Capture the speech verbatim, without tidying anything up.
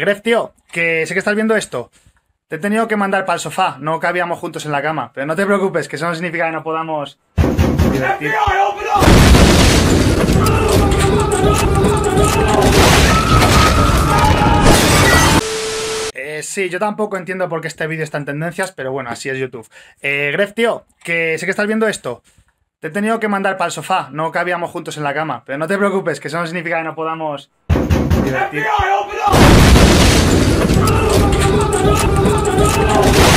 Grefg, tío, que sé que estás viendo esto. Te he tenido que mandar para el sofá, no cabíamos juntos en la cama. Pero no te preocupes, que eso no significa que no podamos... divertir. Eh, sí, yo tampoco entiendo por qué este vídeo está en tendencias, pero bueno, así es YouTube. Eh, Grefg, tío, que sé que estás viendo esto. Te he tenido que mandar para el sofá, no cabíamos juntos en la cama. Pero no te preocupes, que eso no significa que no podamos... divertir. ¡F B I, open up!